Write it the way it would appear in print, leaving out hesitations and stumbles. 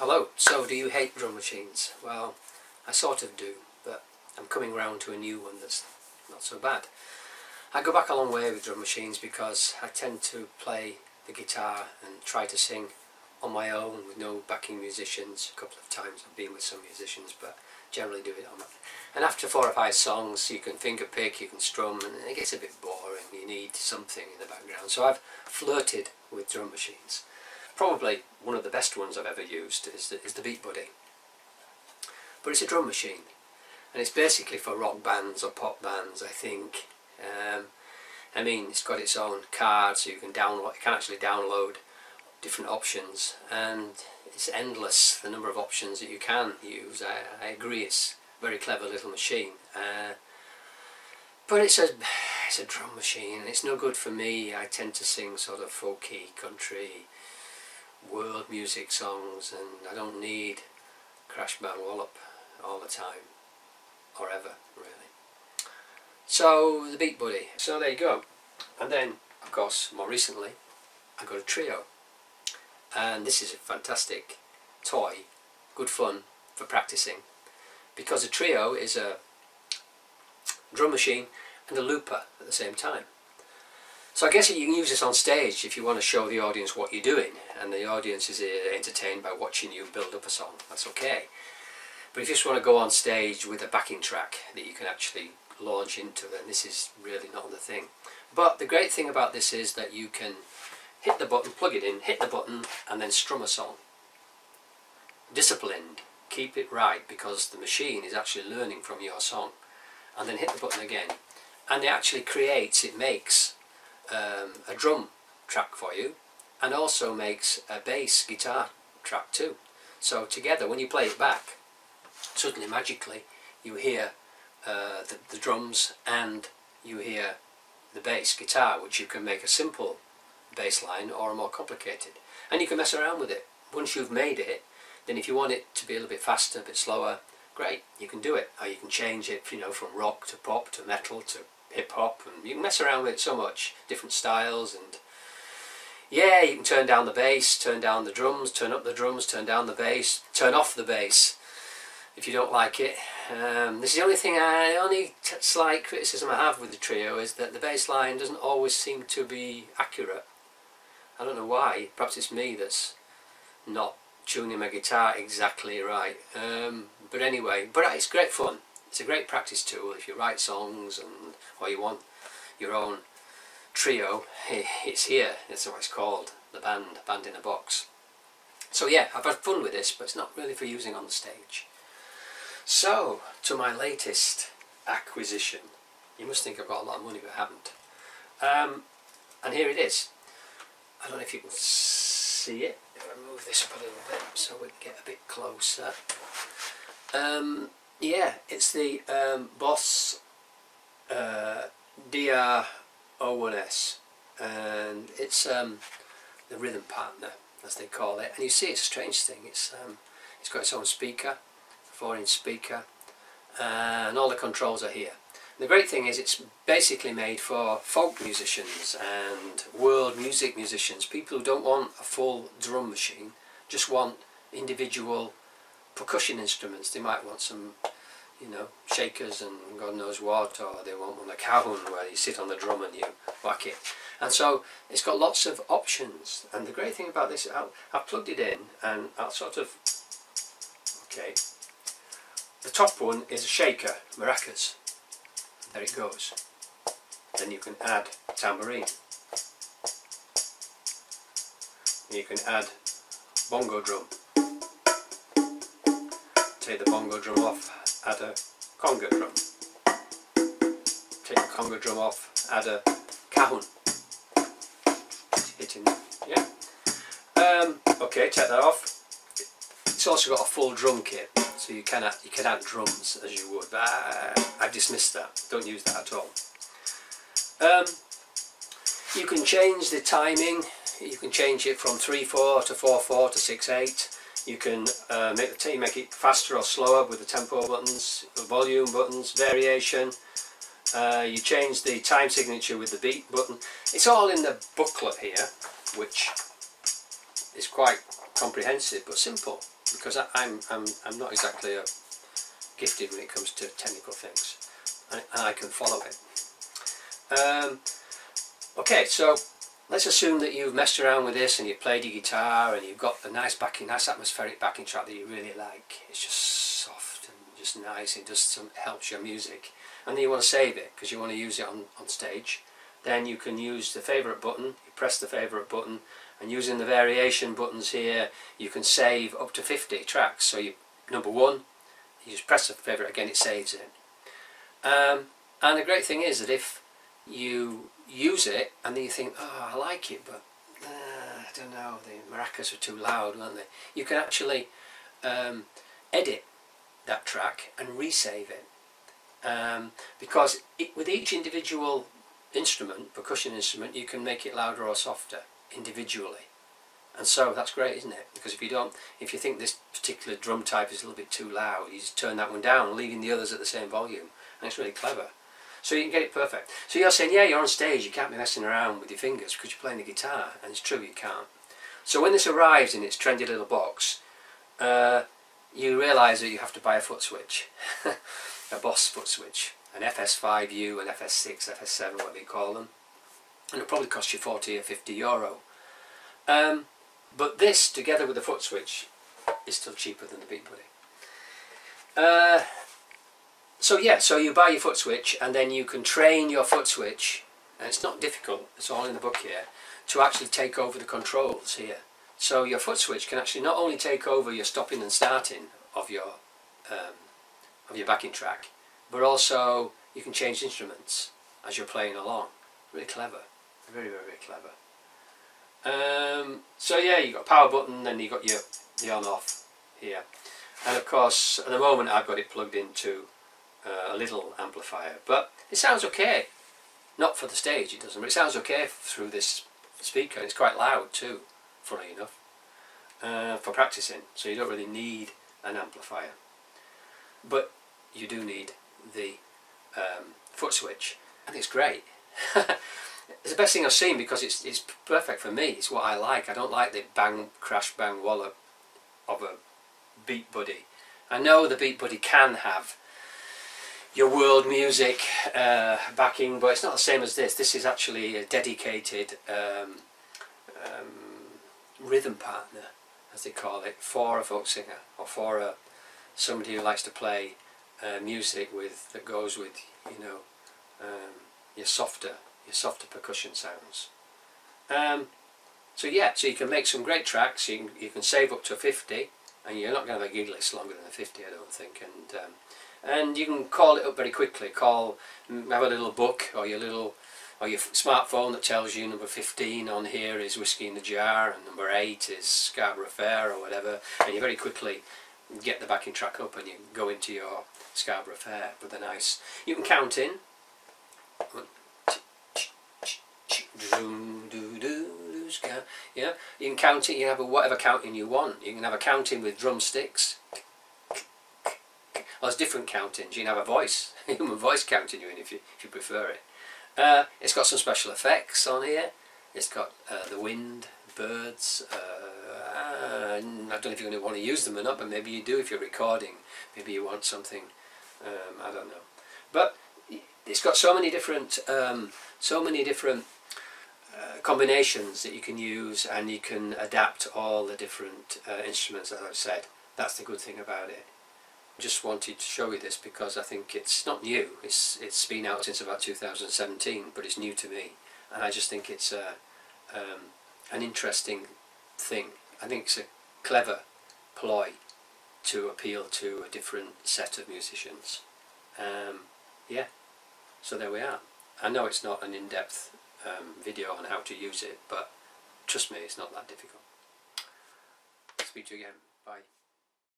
Hello, so do you hate drum machines? Well, I sort of do, but I'm coming round to a new one that's not so bad. I go back a long way with drum machines because I tend to play the guitar and try to sing on my own with no backing musicians. A couple of times I've been with some musicians, but generally do it on my own. And after 4 or 5 songs you can finger pick, you can strum, and it gets a bit boring. You need something in the background. So I've flirted with drum machines. Probably one of the best ones I've ever used is the Beat Buddy. But it's a drum machine, and it's basically for rock bands or pop bands, I think. I mean, it's got its own card, so you can download. You can actually download different options, and it's endless the number of options that you can use. I agree, it's a very clever little machine, but it's a drum machine, and it's no good for me. I tend to sing sort of folky country, world music songs, and I don't need crash bang wallop all the time, or ever really. So the Beat Buddy, so there you go. And then of course more recently I got a Trio, and this is a fantastic toy, good fun for practicing, because a Trio is a drum machine and a looper at the same time. So I guess you can use this on stage if you want to show the audience what you're doing, and the audience is entertained by watching you build up a song, that's okay. But if you just want to go on stage with a backing track that you can actually launch into, then this is really not the thing. But the great thing about this is that you can hit the button, plug it in, hit the button, and then strum a song. Disciplined, keep it right, because the machine is actually learning from your song. And then hit the button again, and it actually creates, it makes a drum track for you, and also makes a bass guitar track too. So together, when you play it back, suddenly magically you hear the drums and you hear the bass guitar, which you can make a simple bass line or a more complicated, and you can mess around with it. Once you've made it, then if you want it to be a little bit faster, a bit slower, great, you can do it, or you can change it, you know, from rock to pop to metal to hip-hop, and you can mess around with it so much, different styles. And yeah, you can turn down the bass, turn down the drums, turn up the drums, turn down the bass, turn off the bass if you don't like it. This is the only thing, the only slight criticism I have with the Trio is that the bass line doesn't always seem to be accurate. I don't know why, perhaps it's me that's not tuning my guitar exactly right, but anyway, but it's great fun. It's a great practice tool if you write songs, and or you want your own Trio, it's here, that's what it's called, the Band in a Box. So yeah, I've had fun with this, but it's not really for using on the stage. So, to my latest acquisition. You must think I've got a lot of money, but I haven't. And here it is. I don't know if you can see it. If I move this up a little bit so we can get a bit closer. Yeah, it's the Boss DR-01S, and it's the rhythm partner, as they call it. And you see, it's a strange thing. It's got its own speaker, 4-inch speaker, and all the controls are here. And the great thing is, it's basically made for folk musicians and world music musicians, people who don't want a full drum machine, just want individual percussion instruments. They might want some, you know, shakers and God knows what, or they want one, a cajon, where you sit on the drum and you whack it. And so it's got lots of options. And the great thing about this, I've plugged it in, and I'll sort of, okay, the top one is a shaker, maracas, there it goes. Then you can add tambourine, you can add bongo drum, take the bongo drum off, add a conga drum, take the conga drum off, add a cajon, hitting, yeah, okay, take that off. It's also got a full drum kit, so you can add drums as you would, but I've dismissed that, don't use that at all. You can change the timing, you can change it from 3-4 to 4-4 to 6-8. You can make it faster or slower with the tempo buttons, the volume buttons, variation. You change the time signature with the beat button. It's all in the booklet here, which is quite comprehensive but simple, because I'm not exactly gifted when it comes to technical things, and I can follow it. Okay, so let's assume that you've messed around with this and you've played your guitar and you've got a nice backing, nice atmospheric backing track that you really like. It's just soft and just nice, it just helps your music. And then you want to save it because you want to use it on stage. Then you can use the favourite button, you press the favourite button, and using the variation buttons here you can save up to 50 tracks. So you, number one, you just press the favourite again, it saves it. And the great thing is that if you use it and then you think, oh, I like it, but I don't know, the maracas are too loud, weren't they? You can actually edit that track and resave it, because with each individual instrument, percussion instrument, you can make it louder or softer individually. And so that's great, isn't it? Because if you think this particular drum type is a little bit too loud, you just turn that one down, leaving the others at the same volume, and it's really clever. So you can get it perfect. So you're saying, yeah, you're on stage, you can't be messing around with your fingers because you're playing the guitar, and it's true, you can't. So when this arrives in its trendy little box, you realise that you have to buy a foot switch, a Boss foot switch, an FS5U, an FS6, FS7, whatever you call them, and it'll probably cost you €40 or €50. But this, together with the foot switch, is still cheaper than the Beat Buddy. So yeah, so you buy your foot switch and then you can train your foot switch, and it's not difficult, it's all in the book here, to actually take over the controls here. So your foot switch can actually not only take over your stopping and starting of your backing track, but also you can change instruments as you're playing along. Really clever, very, very, very clever. So yeah, you've got a power button, then you've got the on-off here. And of course, at the moment I've got it plugged into a little amplifier, but it sounds okay. Not for the stage it doesn't, but it sounds okay through this speaker. It's quite loud too, funny enough, for practicing, so you don't really need an amplifier. But you do need the foot switch, and it's great. It's the best thing I've seen, because it's perfect for me. It's what I like. I don't like the bang, crash, bang, wallop of a Beat Buddy. I know the Beat Buddy can have your world music backing, but it's not the same as this. This is actually a dedicated rhythm partner, as they call it, for a folk singer or for somebody who likes to play music that goes with, you know, your softer percussion sounds. So yeah, so you can make some great tracks. You can save up to 50, and you're not going to have a gig list longer than 50, I don't think. And you can call it up very quickly. Have a little book or your smartphone that tells you number 15 on here is Whiskey in the Jar, and number 8 is Scarborough Fair or whatever, and you very quickly get the backing track up and you go into your Scarborough Fair with a nice. You can count in. Yeah, you can count it. You can have whatever counting you want. You can have a counting with drumsticks. Well, there's different countings. You can have a voice, a human voice counting you in if you prefer it. It's got some special effects on here. It's got the wind, birds. I don't know if you're going to want to use them or not, but maybe you do if you're recording. Maybe you want something, I don't know. But it's got so many different combinations that you can use, and you can adapt all the different instruments, as I've said. That's the good thing about it. Just wanted to show you this because I think it's not new. It's been out since about 2017, but it's new to me, and I just think it's an interesting thing. I think it's a clever ploy to appeal to a different set of musicians. Yeah, so there we are. I know it's not an in-depth video on how to use it, but trust me, it's not that difficult. I'll speak to you again. Bye.